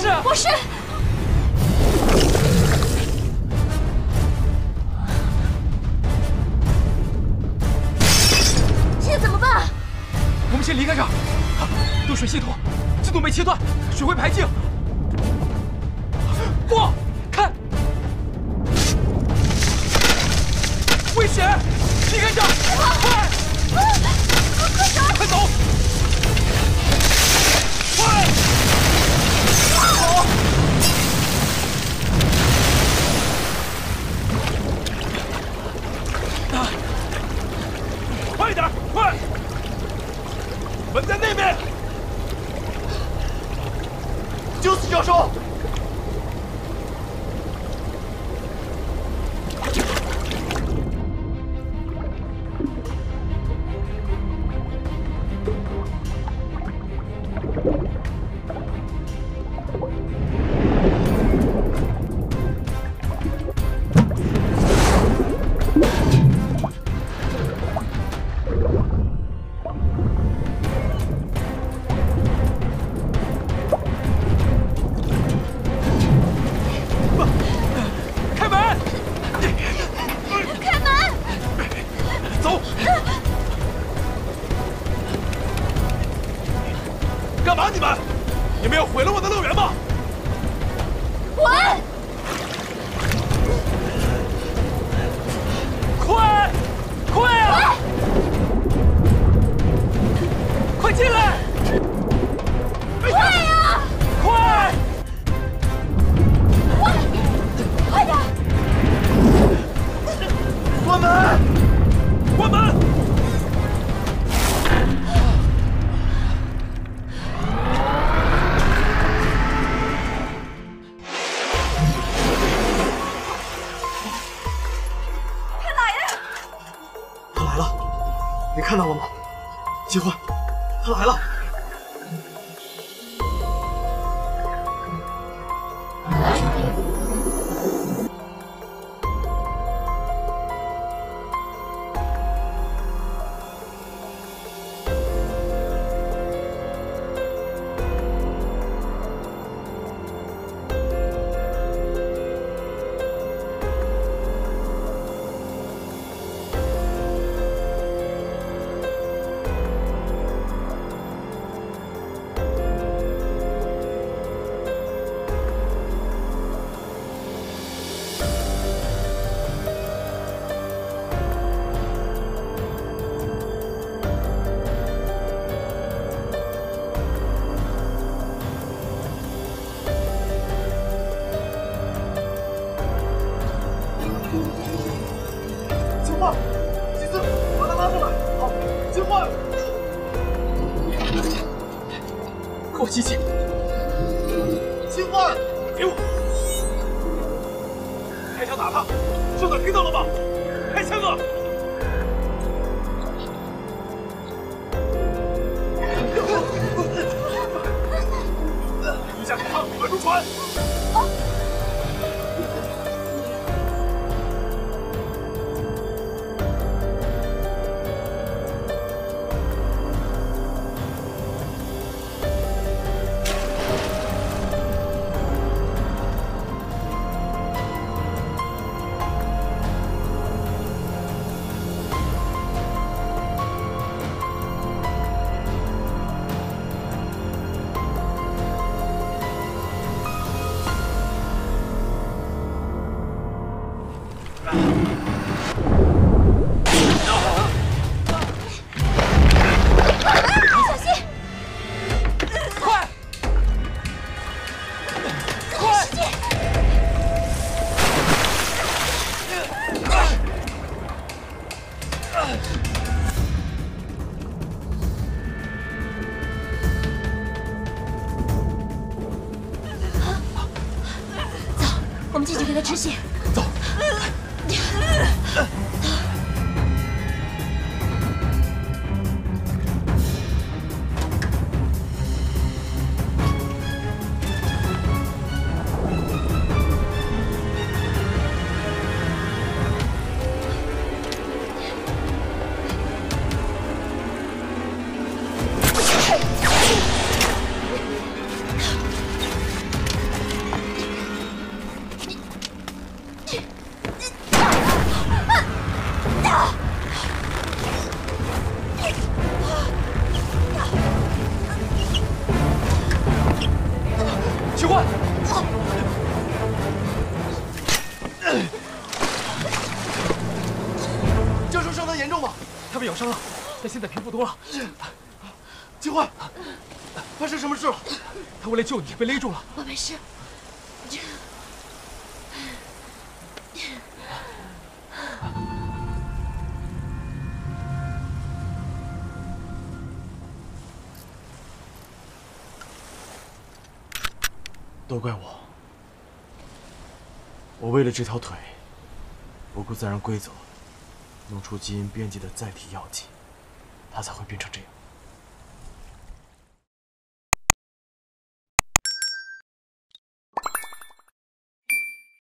是，不是。 先离开这儿，啊！断水系统自动被切断，水会排净。过，看，危险！离开这儿，快！快走！快！走！快点，快！ 门在那边，就是教授。伤了，但现在平复多了。金欢，发生什么事了？他为了救你被勒住了。我没事。都怪我，我为了这条腿，不顾自然规则，弄出基因编辑的载体药剂，它才会变成这样。